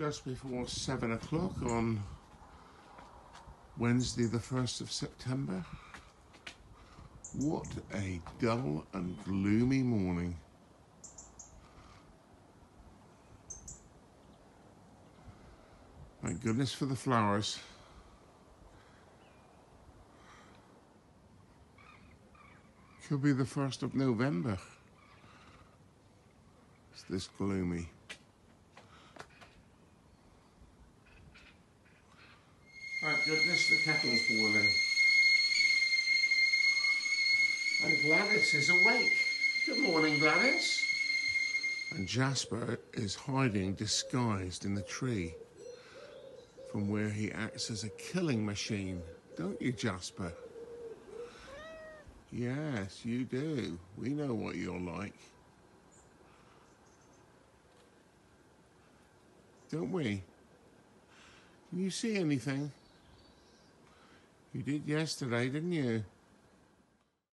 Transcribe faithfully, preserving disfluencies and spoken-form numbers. just before seven o'clock on Wednesday the first of September. What a dull and gloomy morning. Thank goodness for the flowers. Could be the first of November. It's this gloomy. Thank goodness the kettle's boiling. And Gladys is awake. Good morning, Gladys. And Jasper is hiding disguised in the tree, from where he acts as a killing machine. Don't you, Jasper? Yes, you do. We know what you're like. Don't we? Can you see anything? You did yesterday, didn't you?